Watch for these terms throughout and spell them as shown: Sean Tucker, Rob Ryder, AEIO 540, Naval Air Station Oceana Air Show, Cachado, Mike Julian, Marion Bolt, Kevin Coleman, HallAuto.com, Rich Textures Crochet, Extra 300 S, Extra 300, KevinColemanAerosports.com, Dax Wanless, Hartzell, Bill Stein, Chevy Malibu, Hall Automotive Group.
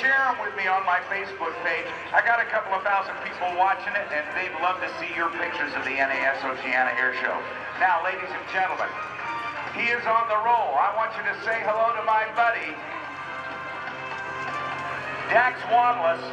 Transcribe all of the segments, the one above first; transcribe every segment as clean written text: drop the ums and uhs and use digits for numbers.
share them with me on my Facebook page. I got a couple of thousand people watching it, and they'd love to see your pictures of the NAS Oceana Air Show. Now, ladies and gentlemen, he is on the roll. I want you to say hello to my buddy, Dax Wanless.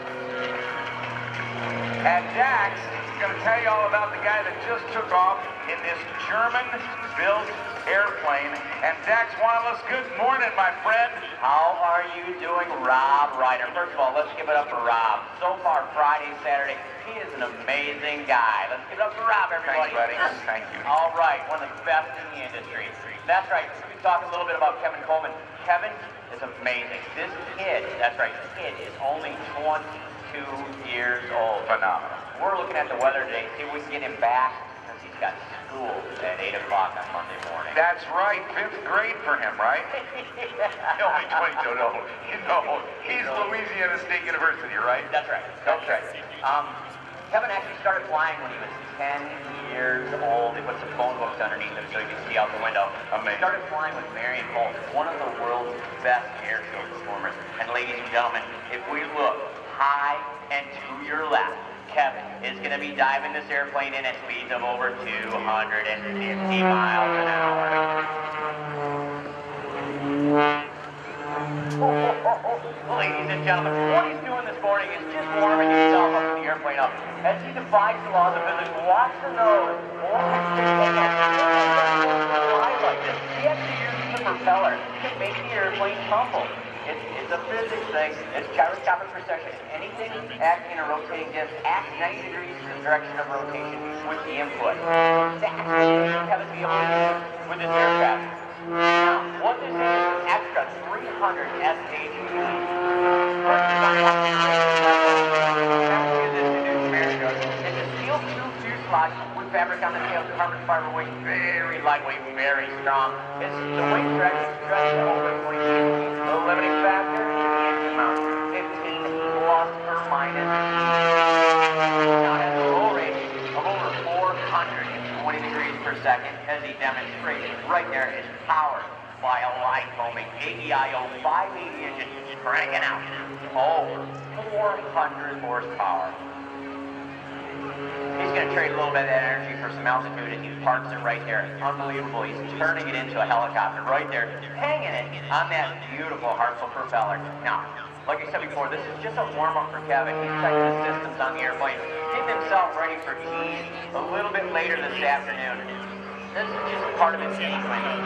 And Dax is going to tell you all about the guy that just took off in this German-built airplane. And Dax Wanless, good morning, my friend. How are you doing, Rob Ryder? First of all, let's give it up for Rob. So far, Friday, Saturday, he is an amazing guy. Let's give it up for Rob, everybody. Thanks, buddy. Thank you. All right, one of the best in the industry. That's right. We talked a little bit about Kevin Coleman. Kevin is amazing. This kid, that's right, this kid is only 22 years old. Phenomenal. We're looking at the weather today, see if we can get him back since he's got school at 8 o'clock on Monday morning. That's right, 5th grade for him, right? He's only 22, no, you know, he's Louisiana State University, right? That's right. Okay. Kevin actually started flying when he was 10 years old. They put some phone books underneath him so he could see out the window. Amazing. He started flying with Marion Bolt, one of the world's best air show performers. And ladies and gentlemen, if we look high and to your left, Kevin is going to be diving this airplane in at speeds of over 250 miles an hour. Ladies and gentlemen, what he's doing this morning is just warming himself up in the airplane up. As he defies the laws of physics, watch the nose. He actually uses the propeller to make the airplane tumble. It's a physics thing. It's gyroscopic precession. Anything acting in a rotating disc acts 90 degrees in the direction of rotation with the input. That's what you have to be able to do with this aircraft. Now, what this is an Extra 300 S stage. It's a steel tube fuselage with fabric on the tail, carbon fiber weight, very lightweight, very strong. It's the weight stretch over 40 feet. The limiting factor is the engine mount, 15 watts per minus. Down at a low rate of over 420 degrees per second, as he demonstrated right there, is powered by a light-combing AEIO 540 engine cranking out over 400 horsepower. He's going to trade a little bit of that energy for some altitude, and he parks it right there. It's unbelievable. He's turning it into a helicopter right there, hanging it on that beautiful Hartzell propeller. Now, like I said before, this is just a warm-up for Kevin. He's checking the systems on the airplane, getting himself ready for keys a little bit later this afternoon. This is just part of his game plan.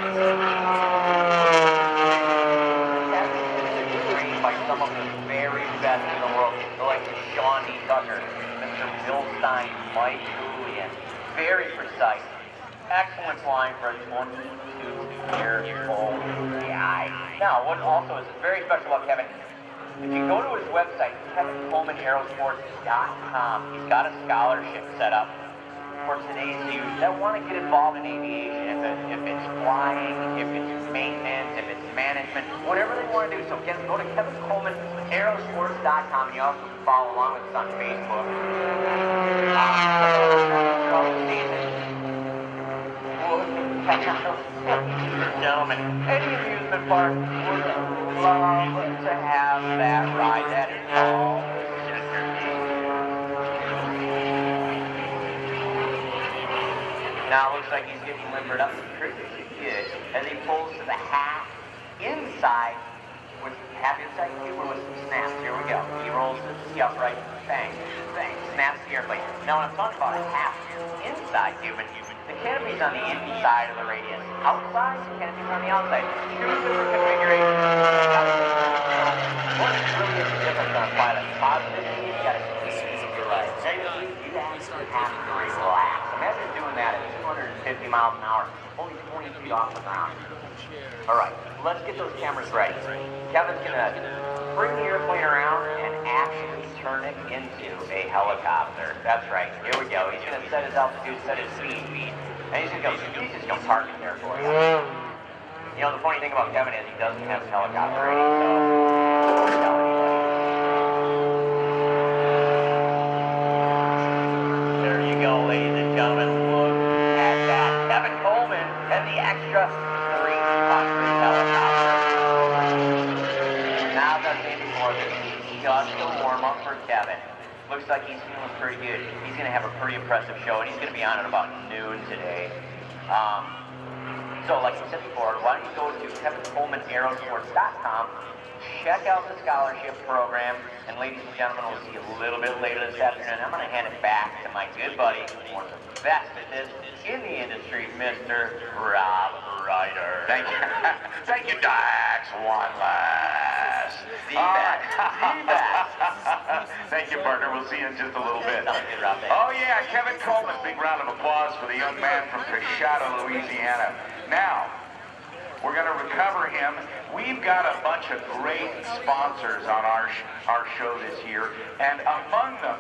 Kevin is trained by some of the very best in the world, like Sean Tucker, Bill Stein, Mike Julian. Very precise. Excellent flying for a 22-year-old guy. Now, what also is very special about Kevin, if you go to his website, KevinColemanAerosports.com, he's got a scholarship set up for today's youth that want to get involved in aviation, if it's flying, if it's maintenance, if it's management, whatever they want to do. So again, go to KevinColemanAerosports.com. You also can follow along with us on Facebook. Gentlemen, any amusement park would love to have that ride. That is all. Now it looks like he's getting limbered up as he pulls to the half inside with half inside cuber with some snaps. Here we go. He rolls his C upright, bang, bang, snaps the airplane. Now when I'm talking about a half inside cuban, the canopy's on the inside of the radius. Outside, the canopy's on the outside. Two different configurations. What's really a difference on a flight like positive? You've got to squeeze your legs. You actually have to relax. Imagine doing that at 250 miles an hour, only 20 feet off the ground. All right, let's get those cameras ready. Kevin's going to bring the airplane around and actually turn it into a helicopter. That's right, here we go. He's going to set his altitude, set his speed, and he's going to go, he's just going to park it there for you. You know, the funny thing about Kevin is he doesn't have a helicopter rating, so don't tell anybody. There you go, ladies. Gentlemen, look at that. Kevin Coleman and the Extra 300 helicopter. Now that's it for this. Josh to warm up for Kevin. Looks like he's feeling pretty good. He's going to have a pretty impressive show, and he's going to be on at about noon today. So like I said before, why don't you go to KevinColemanAerosports.com, check out the scholarship program, and ladies and gentlemen, we'll see you a little bit later this afternoon. I'm going to hand it back to my good buddy, one of the best at this in the industry, Mr. Rob Ryder. Thank you. Thank you, Dax Wanless. The best. The best. Thank you, partner. We'll see you in just a little bit. Oh, yeah, Kevin Coleman. Big round of applause for the young man from Cachado, Louisiana. Now, we're going to recover him. We've got a bunch of great sponsors on our show this year, and among them,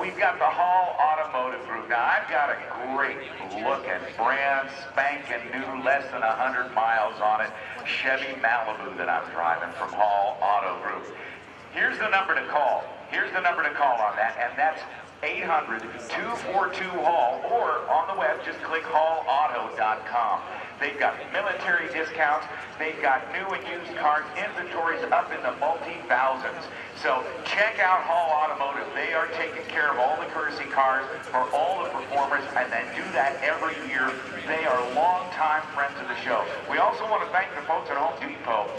we've got the Hall Automotive Group. Now, I've got a great-looking, brand-spanking-new, less than 100 miles on it, Chevy Malibu that I'm driving from Hall Auto Group. Here's the number to call. Here's the number to call on that, and that's 800-242-HALL, or on the web, just click HallAuto.com. They've got military discounts. They've got new and used cars, inventories up in the multi-thousands. So check out Hall Automotive. They are taking care of all the courtesy cars for all the performers, and they do that every year. They are longtime friends of the show. We also want to thank the folks at Home Depot